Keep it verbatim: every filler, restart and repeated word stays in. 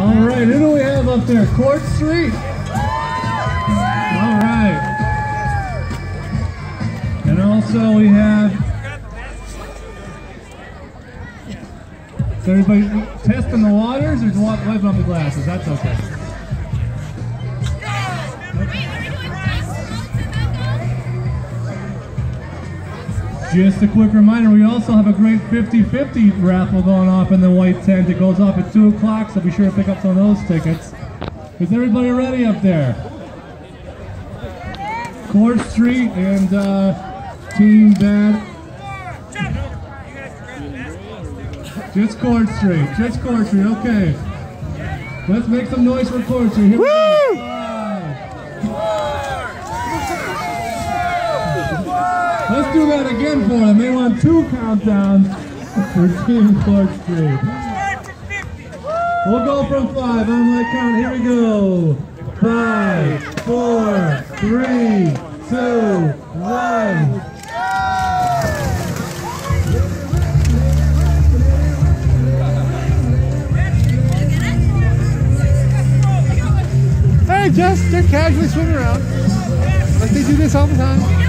All right, who do we have up there? Court Street? All right. And also we have... Is everybody testing the waters? There's a lot left on the glasses. That's okay. Just a quick reminder, we also have a great fifty fifty raffle going off in the white tent. It goes off at two o'clock, so be sure to pick up some of those tickets. Is everybody ready up there? Court Street and uh, Team Bad. Just Court Street, just Court Street, okay. Let's make some noise for Court Street. Here we go. Let's do that again for them. They want two countdowns for Team Court Street. We'll go from five on my count. Here we go. Five, four, three, two, one. Hey, just they're casually swimming around like they do this all the time.